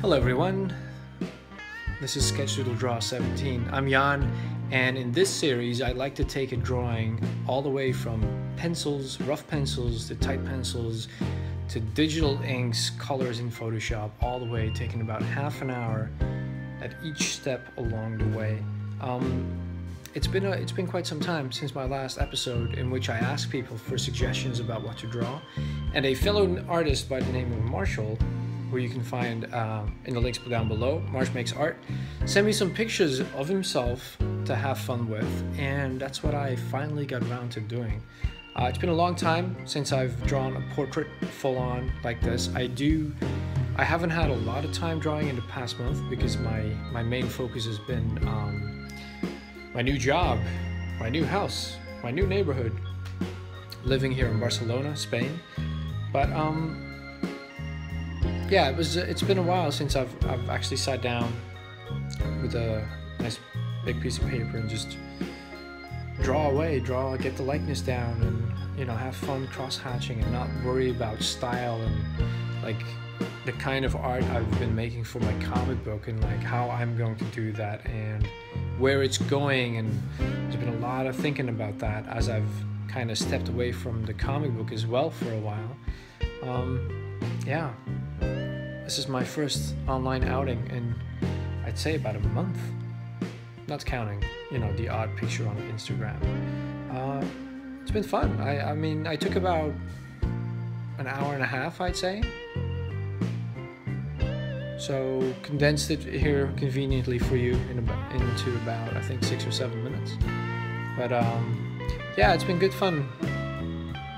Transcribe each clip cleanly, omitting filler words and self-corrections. Hello everyone, this is SketchDoodleDraw 17. I'm Jan, and in this series I'd like to take a drawing all the way from pencils, rough pencils to tight pencils, to digital inks, colors in Photoshop, all the way, taking about half an hour at each step along the way. It's been quite some time since my last episode in which I asked people for suggestions about what to draw, and a fellow artist by the name of Marshall, who you can find in the links down below, Marsh Makes Art, sent me some pictures of himself to have fun with, and that's what I finally got around to doing. It's been a long time since I've drawn a portrait full-on like this. I haven't had a lot of time drawing in the past month because my main focus has been my new job, my new house, my new neighborhood, living here in Barcelona, Spain. But yeah, it's been a while since I've actually sat down with a nice big piece of paper and just draw, get the likeness down, and have fun cross-hatching and not worry about style and like the kind of art I've been making for my comic book and like how I'm going to do that and where it's going. And there's been a lot of thinking about that as I've kind of stepped away from the comic book as well for a while. Yeah. This is my first online outing in, I'd say, about a month. Not counting, the odd picture on Instagram. It's been fun. I mean, I took about an hour and a half, I'd say. So condensed it here conveniently for you into about, I think, 6 or 7 minutes. But yeah, it's been good fun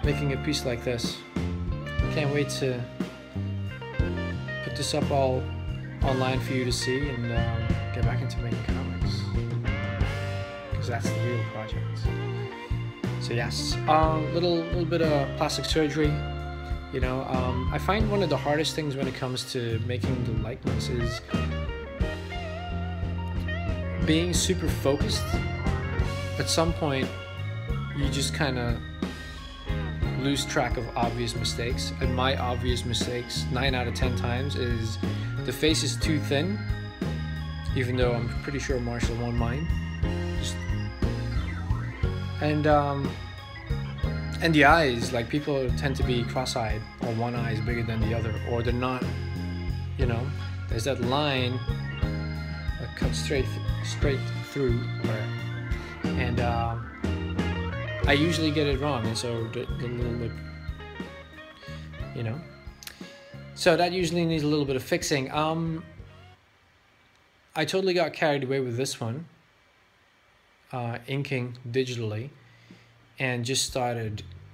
making a piece like this. Can't wait to put this up all online for you to see and get back into making comics, because that's the real project. So yes, little bit of plastic surgery. I find one of the hardest things when it comes to making the likeness is being super focused. At some point, you just kind of lose track of obvious mistakes, and my obvious mistakes 9 out of 10 times is the face is too thin, even though I'm pretty sure Marshall won't mind. And the eyes, like, people tend to be cross-eyed, or one eye is bigger than the other, or they're not. There's that line that comes straight through where, and I usually get it wrong, and so the little bit, so that usually needs a little bit of fixing. I totally got carried away with this one, inking digitally, and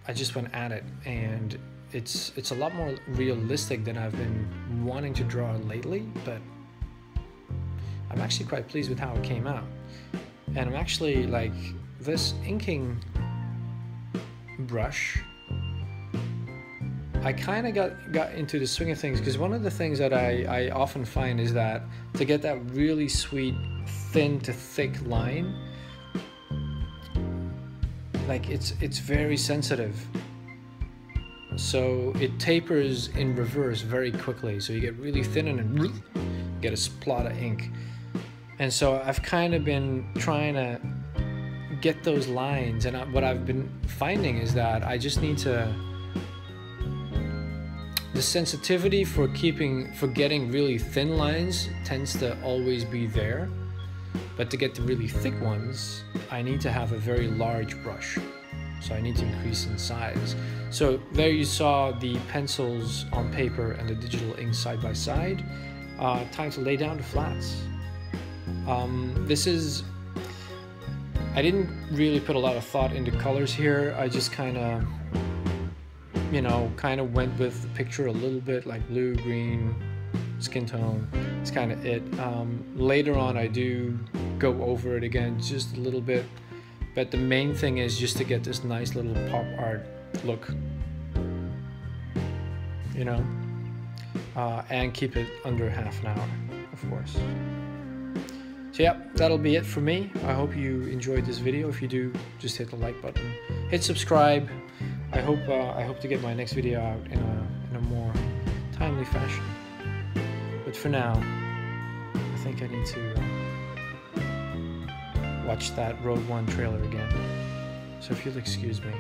I just went at it, and it's a lot more realistic than I've been wanting to draw lately, but I'm actually quite pleased with how it came out. And I'm actually, like, this inking brush, I kind of got into the swing of things, because one of the things that I often find is that to get that really sweet thin to thick line, like, it's very sensitive, so it tapers in reverse very quickly, so you get really thin and then get a splot of ink. And so I've kind of been trying to get those lines, and what I've been finding is that I just need to, the sensitivity for getting really thin lines tends to always be there, but to get the really thick ones I need to have a very large brush, so I need to increase in size. So there you saw the pencils on paper and the digital ink side by side. Time to lay down the flats. I didn't really put a lot of thought into colors here. I just kind of went with the picture a little bit, like blue, green, skin tone. It's kind of it. Later on, I do go over it again just a little bit, but the main thing is just to get this nice little pop art look, and keep it under half an hour, of course. So yeah, that'll be it for me. I hope you enjoyed this video. If you do, just hit the like button, hit subscribe. I hope to get my next video out in a more timely fashion. But But for now, I think I need to watch that Rogue One trailer again. So if you'll excuse me.